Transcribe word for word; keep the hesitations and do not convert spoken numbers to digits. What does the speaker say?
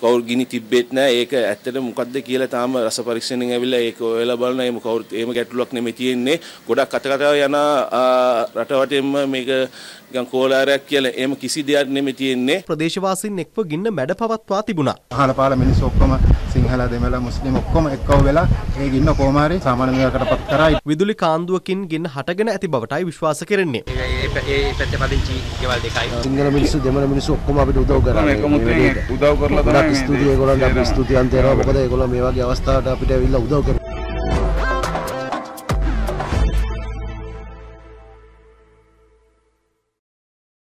කවුරු ගිනි තිබෙත් නැහැ. ඒක ඇත්තටම මොකද්ද කියලා තාම රස පරීක්ෂණයෙන් ඇවිල්ලා ඒක ඔයලා බලන මේ කවුරුත් එහෙම ගැටලුවක් නෙමෙයි තියෙන්නේ. ගොඩක් අතකතාව යන රටවටෙම මේක නිකන් කෝලාරයක් කියලා එහෙම කිසි දෙයක් නෙමෙයි තියෙන්නේ. ප්‍රදේශවාසීන් එක්ව ගින්න මැඩ පවත්වා තිබුණා. අහලපාල මිනිස්සු ඔක්කොම සිංහල දෙමළ මුස්ලිම් ඔක්කොම එක්කව වෙලා මේ ගින්න කොහොම හරි සාමාන්‍ය දෙයකටපත් කරා. විදුලි කාන්දුවකින් ගින්න හටගෙන ඇති බවටයි විශ්වාස කරන්නේ. ඒ ඒ පැත්තේ පදිංචි ගෙවල් දෙකයි. සිංහල මිනිස්සු දෙමළ මිනිස්සු ඔක්කොම අපිට උදව් කරා. එකමුත්‍රේ උදව් කරලා තමයි ස්තුතිය ඒගොල්ලන්ට අපි ස්තුතියන් දෙනවා. මොකද ඒගොල්ලෝ මේ වගේ අවස්ථාවට අපිට ඇවිල්ලා උදව් කරනවා.